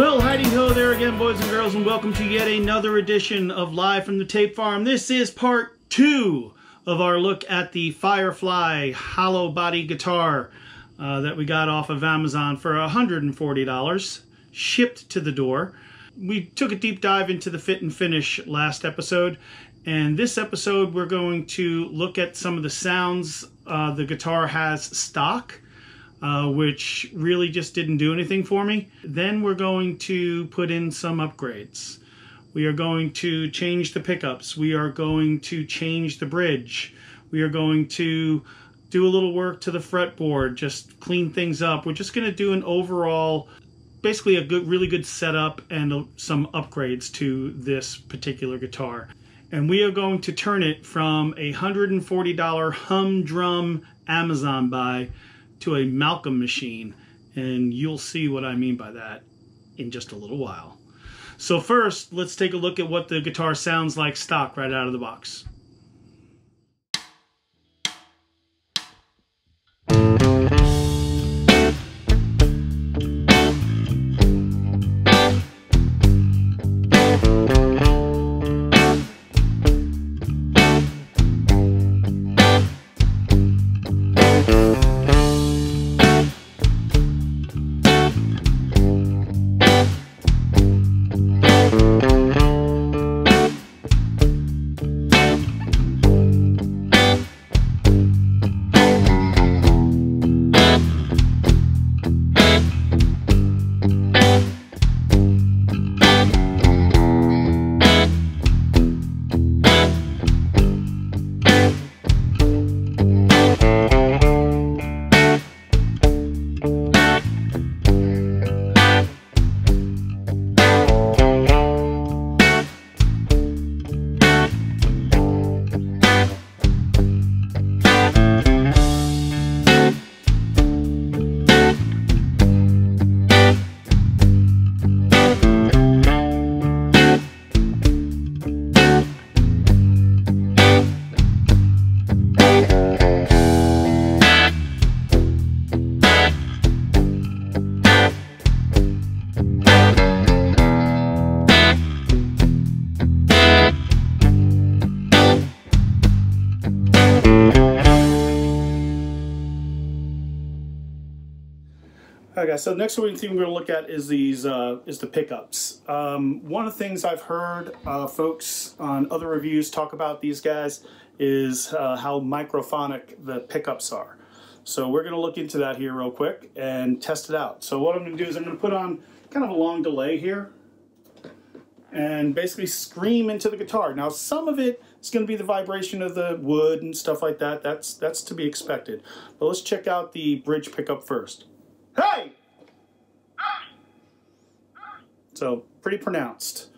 Well, hidey-ho there again, boys and girls, and welcome to yet another edition of Live from the Tape Farm. This is part two of our look at the Firefly hollow body guitar that we got off of Amazon for $140, shipped to the door. We took a deep dive into the fit and finish last episode, and this episode we're going to look at some of the sounds the guitar has stock. Which really just didn't do anything for me. Then we're going to put in some upgrades. We are going to change the pickups. We are going to change the bridge. We are going to do a little work to the fretboard, just clean things up. We're just going to do an overall, basically a good, really good setup and some upgrades to this particular guitar. And we are going to turn it from a $140 humdrum Amazon buy to a Malcolm machine, and you'll see what I mean by that in just a little while. So first, let's take a look at what the guitar sounds like stock right out of the box. Okay, so next thing we're going to look at is these the pickups. One of the things I've heard folks on other reviews talk about these guys is how microphonic the pickups are. So we're going to look into that here real quick and test it out. So what I'm going to do is I'm going to put on kind of a long delay here and basically scream into the guitar. Now some of it is going to be the vibration of the wood and stuff like that. That's to be expected. But let's check out the bridge pickup first. Hey! So pretty pronounced.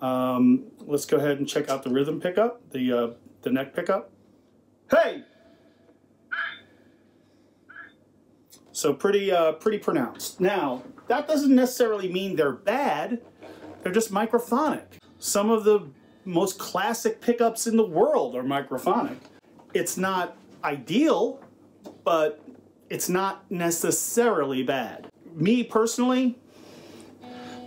Let's go ahead and check out the rhythm pickup, the neck pickup. Hey! So pretty pronounced. Now that doesn't necessarily mean they're bad. They're just microphonic. Some of the most classic pickups in the world are microphonic. It's not ideal, but it's not necessarily bad. Me personally,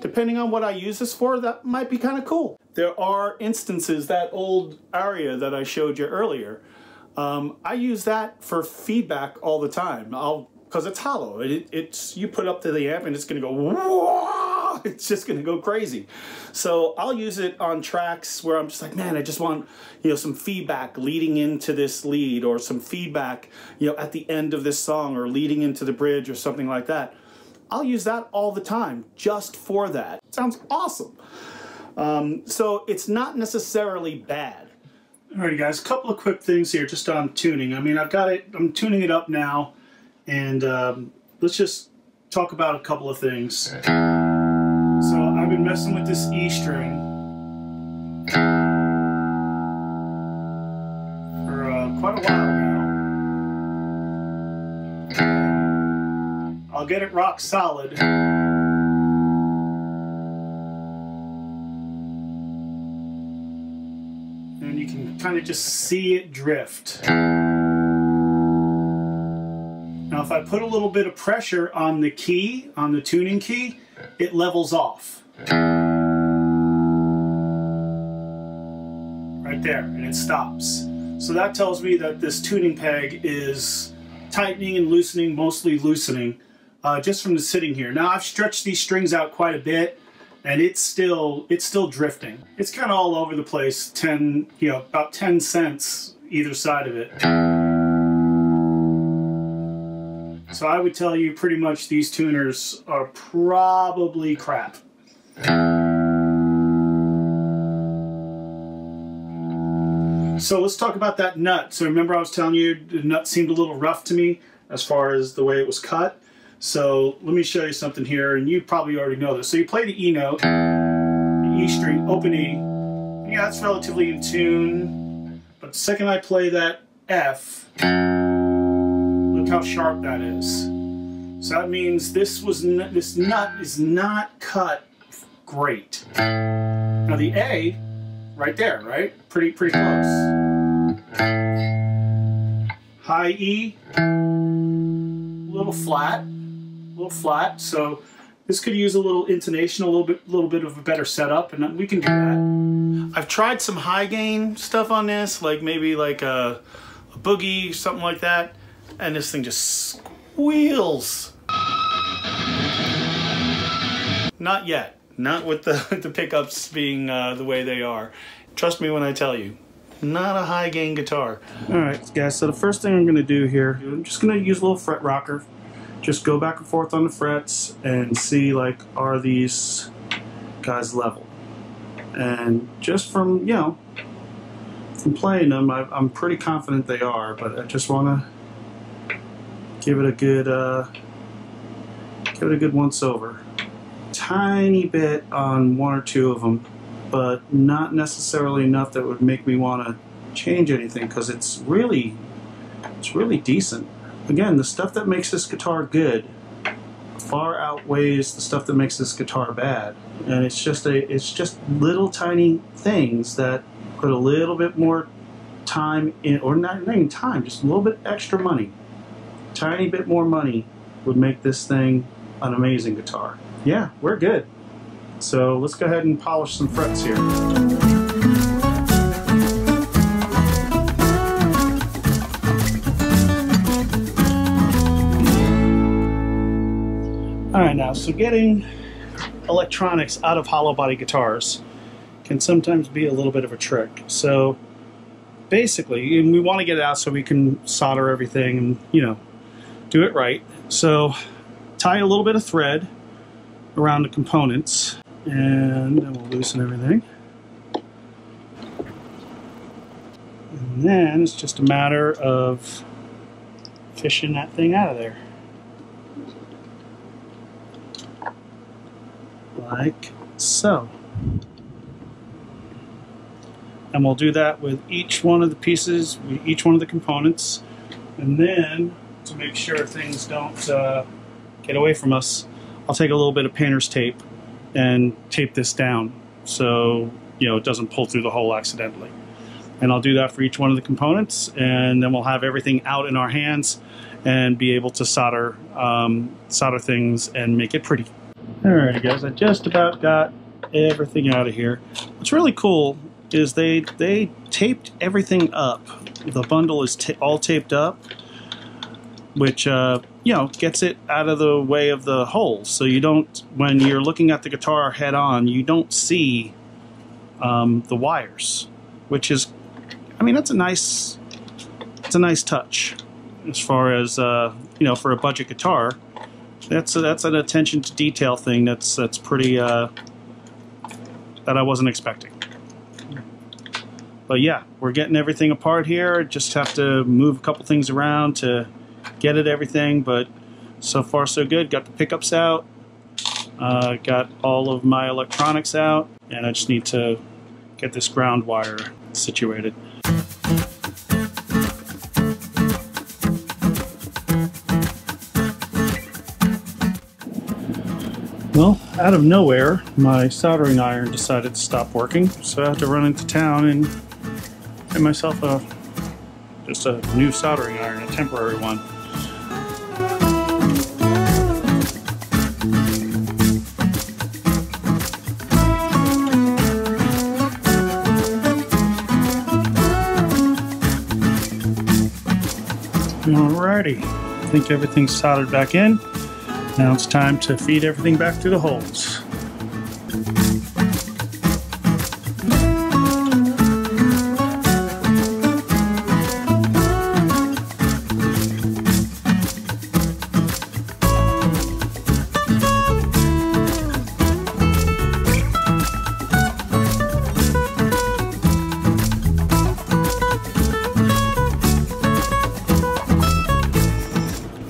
depending on what I use this for, that might be kind of cool. There are instances, that old Aria that I showed you earlier, I use that for feedback all the time, because it's hollow. It's you put up to the amp and it's gonna go, whoa! It's just gonna go crazy. So I'll use it on tracks where I'm just like, man, I just want, you know, some feedback leading into this lead, or some feedback, you know, at the end of this song, or leading into the bridge or something like that. I'll use that all the time just for that. It sounds awesome. So it's not necessarily bad. Alrighty guys, a couple of quick things here just on tuning. I mean, I've got it, I'm tuning it up now, and let's just talk about a couple of things. So I've been messing with this E string for quite a while now. I'll get it rock solid. And you can kind of just see it drift. Now if I put a little bit of pressure on the key, on the tuning key, it levels off. Right there, and it stops. So that tells me that this tuning peg is tightening and loosening, mostly loosening, just from the sitting here. Now I've stretched these strings out quite a bit, and it's still drifting. It's kind of all over the place, about 10 cents either side of it. So I would tell you pretty much these tuners are probably crap. So let's talk about that nut. So remember I was telling you the nut seemed a little rough to me as far as the way it was cut. So let me show you something here, and you probably already know this. So you play the E note, the E string, open E. Yeah, that's relatively in tune. But the second I play that F, look how sharp that is. So that means this nut is not cut great. Now the A, right there, right? Pretty close. High E, a little flat. So this could use a little intonation, a little bit of a better setup, and we can do that. I've tried some high gain stuff on this, like maybe like a boogie, something like that, and this thing just squeals. Not yet. Not with the pickups being the way they are. Trust me when I tell you, not a high gain guitar. All right, guys, so the first thing I'm gonna do here, I'm just gonna use a little fret rocker. Just go back and forth on the frets and see, like, are these guys level? And just from, you know, from playing them, I'm pretty confident they are, but I just wanna give it a good, once over. Tiny bit on one or two of them, but not necessarily enough that would make me want to change anything, because it's really decent. Again, the stuff that makes this guitar good far outweighs the stuff that makes this guitar bad, and it's just little tiny things that put a little bit more time in, or not even time, just a little bit extra money, tiny bit more money would make this thing an amazing guitar. Yeah, we're good. So let's go ahead and polish some frets here. All right, now, so getting electronics out of hollow body guitars can sometimes be a little bit of a trick. So basically, and we want to get it out so we can solder everything and, you know, do it right. So tie a little bit of thread around the components, and then we'll loosen everything. And then it's just a matter of fishing that thing out of there. Like so. And we'll do that with each one of the pieces, each one of the components, and then to make sure things don't get away from us, I'll take a little bit of painter's tape and tape this down so, you know, it doesn't pull through the hole accidentally. And I'll do that for each one of the components, and then we'll have everything out in our hands and be able to solder things and make it pretty. Alright guys, I just about got everything out of here. What's really cool is they taped everything up. The bundle is all taped up, which you know, gets it out of the way of the holes, so you don't, when you're looking at the guitar head on, you don't see the wires, which is, I mean, that's a nice, it's a nice touch as far as you know, for a budget guitar. That's an attention to detail thing that's pretty that I wasn't expecting. But yeah, we're getting everything apart here. Just have to move a couple things around to get at everything, but so far so good. Got the pickups out, got all of my electronics out, and I just need to get this ground wire situated. Well, out of nowhere, my soldering iron decided to stop working, so I had to run into town and get myself just a new soldering iron, a temporary one. Alrighty, I think everything's soldered back in. Now it's time to feed everything back through the holes.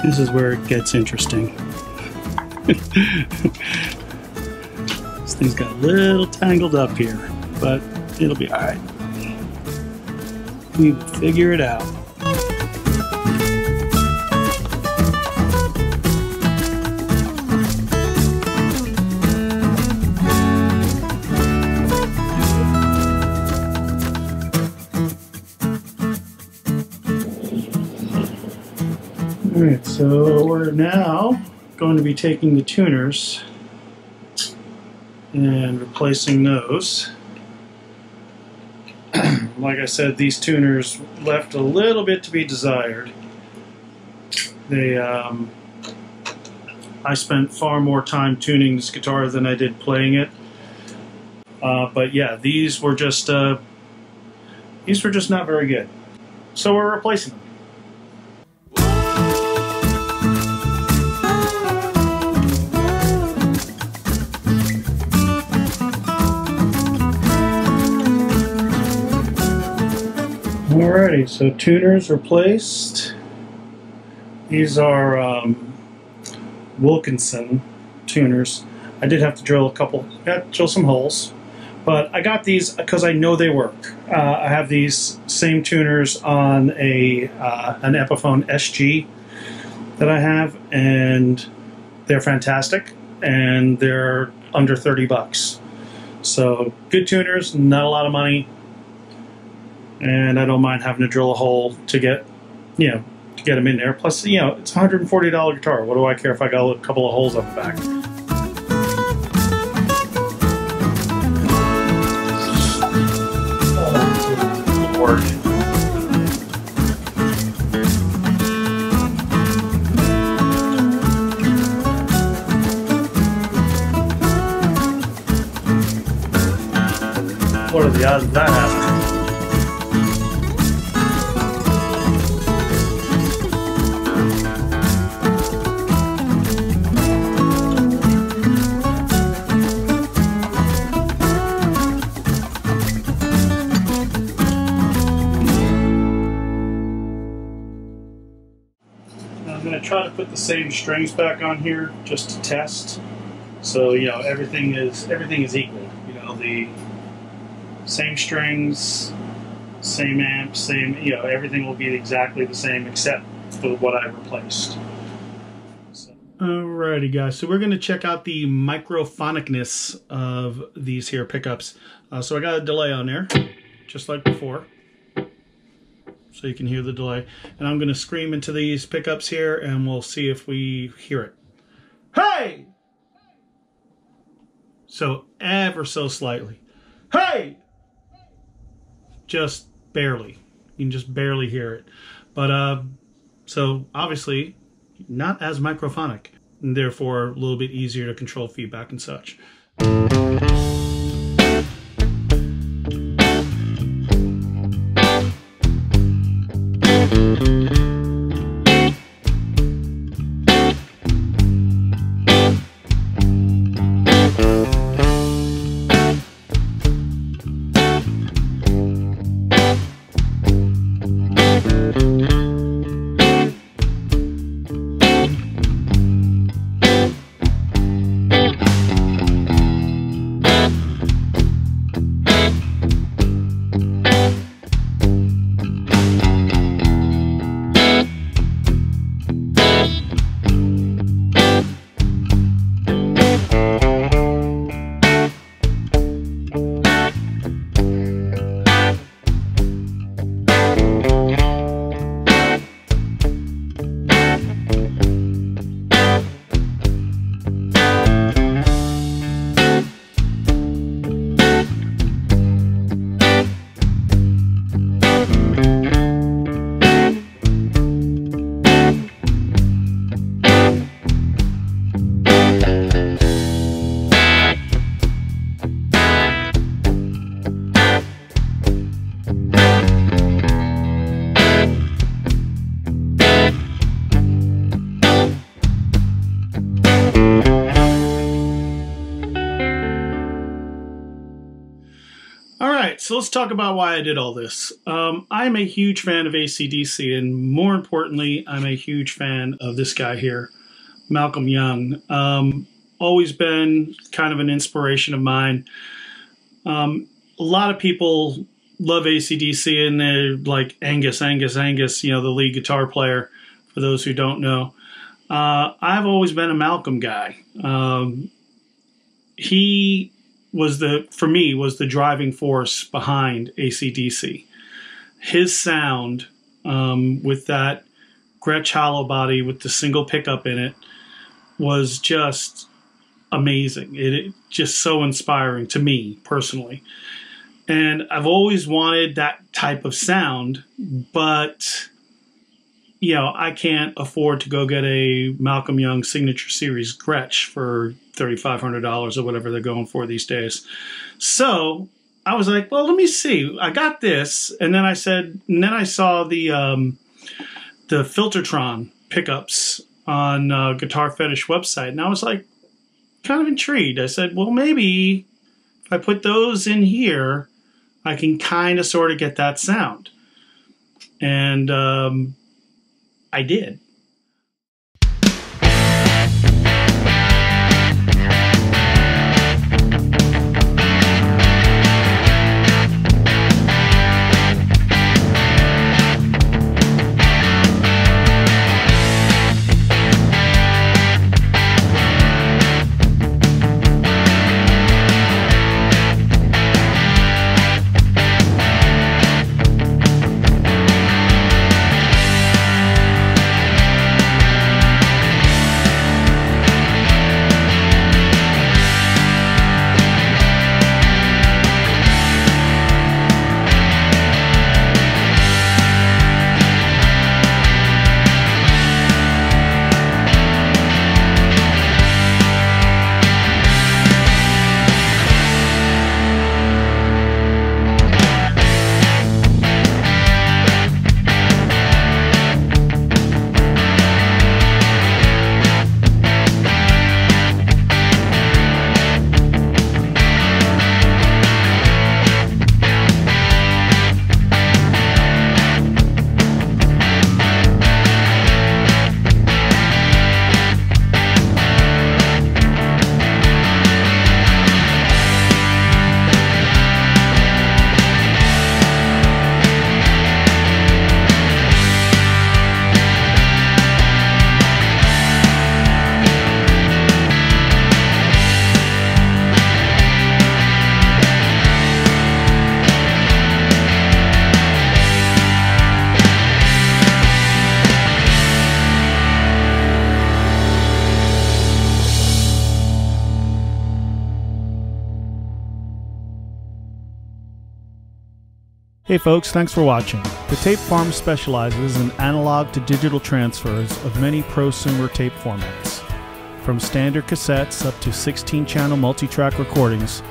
This is where it gets interesting. This thing's got a little tangled up here, but it'll be all right. We figure it out. All right, so we're now going to be taking the tuners and replacing those. Like I said, these tuners left a little bit to be desired. They, I spent far more time tuning this guitar than I did playing it. But yeah, these were just not very good. So we're replacing them. Alrighty, so tuners replaced. These are Wilkinson tuners. I did have to drill some holes, but I got these because I know they work. I have these same tuners on a an Epiphone SG that I have, and they're fantastic, and they're under 30 bucks. So good tuners, not a lot of money. And I don't mind having to drill a hole to get, you know, to get them in there. Plus, you know, it's a $140 guitar. What do I care if I got a couple of holes up the back? Oh, Lord. What are the odds of that happening? To put the same strings back on here just to test, so you know everything is equal. You know, the same strings, same amp, same, you know, everything will be exactly the same except for what I replaced. So. Alrighty guys, so we're going to check out the microphonicness of these here pickups. So I got a delay on there, just like before. So you can hear the delay, and I'm going to scream into these pickups here, and we'll see if we hear it. Hey! So ever so slightly. Hey! Just barely. You can just barely hear it. But so obviously not as microphonic, and therefore a little bit easier to control feedback and such. so let's talk about why I did all this. I'm a huge fan of AC/DC, and more importantly, I'm a huge fan of this guy here, Malcolm Young. Always been kind of an inspiration of mine. A lot of people love AC/DC, and they're like Angus, you know, the lead guitar player, for those who don't know. I've always been a Malcolm guy. He was for me, the driving force behind AC/DC. His sound, with that Gretsch hollow body with the single pickup in it, was just amazing. It just so inspiring to me personally. And I've always wanted that type of sound, but you know, I can't afford to go get a Malcolm Young Signature Series Gretsch for $3,500 or whatever they're going for these days. So I was like, well, let me see. I got this, and then I saw the Filtertron pickups on Guitar Fetish website, and I was like, kind of intrigued. I said, well, maybe if I put those in here, I can kind of sort of get that sound. And I did. Hey folks, thanks for watching. The Tape Farm specializes in analog to digital transfers of many prosumer tape formats. From standard cassettes up to 16-channel multi-track recordings,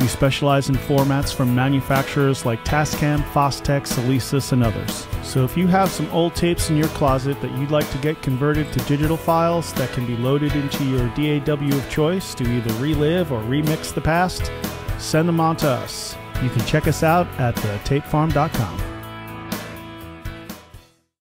we specialize in formats from manufacturers like Tascam, Fostex, Alesis, and others. So if you have some old tapes in your closet that you'd like to get converted to digital files that can be loaded into your DAW of choice to either relive or remix the past, send them on to us. You can check us out at thetapefarm.com.